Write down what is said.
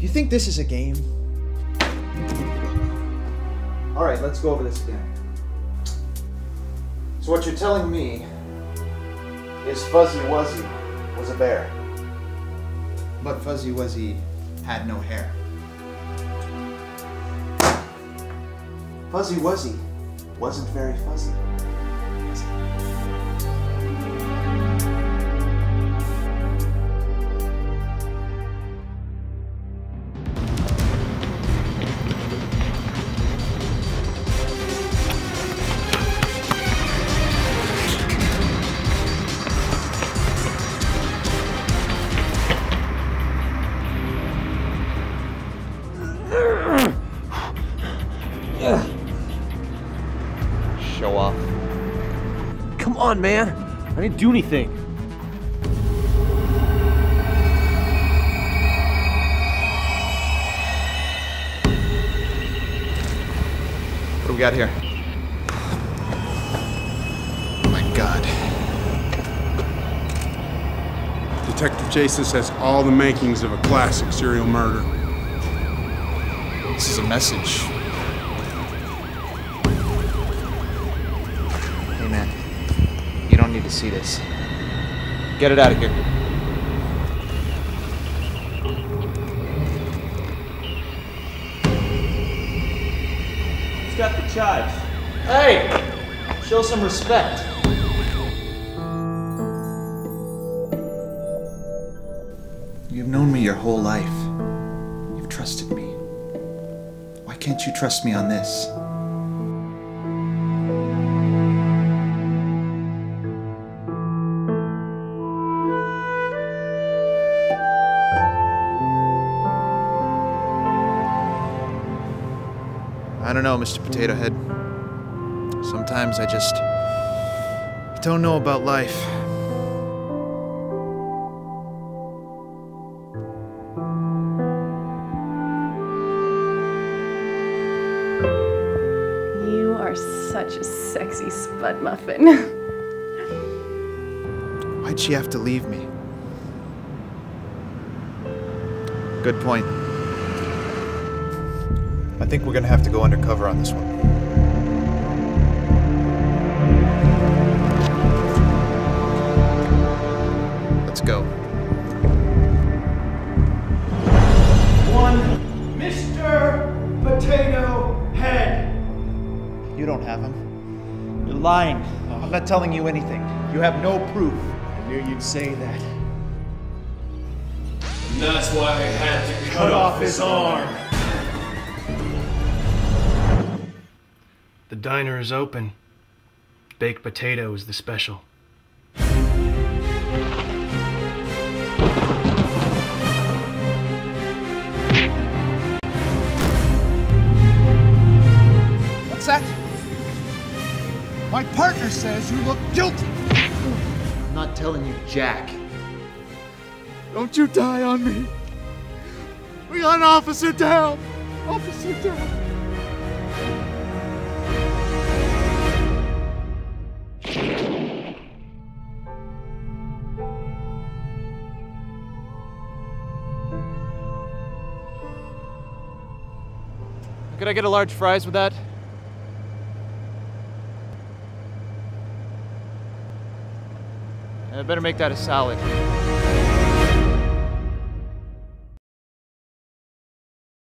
You think this is a game? All right, let's go over this again. So what you're telling me is Fuzzy Wuzzy was a bear. But Fuzzy Wuzzy had no hair. Fuzzy Wuzzy wasn't very fuzzy. Show off. Come on, man. I didn't do anything. What do we got here? Oh my God. Detective Jasus has all the makings of a classic serial murder. This is a message. You don't need to see this. Get it out of here. He's got the chives. Hey! Show some respect. You've known me your whole life. You've trusted me. Why can't you trust me on this? I don't know, Mr. Potato Head. Sometimes I just don't know about life. You are such a sexy spud muffin. Why'd she have to leave me? Good point. I think we're gonna have to go undercover on this one. Let's go. One Mr. Potato Head. You don't have him. You're lying. I'm not telling you anything. You have no proof. I knew you'd say that. And that's why I had to cut off his arm. The diner is open. Baked potato is the special. What's that? My partner says you look guilty. I'm not telling you, Jack. Don't you die on me. We got an officer down. Officer down. Could I get a large fries with that? I better make that a salad.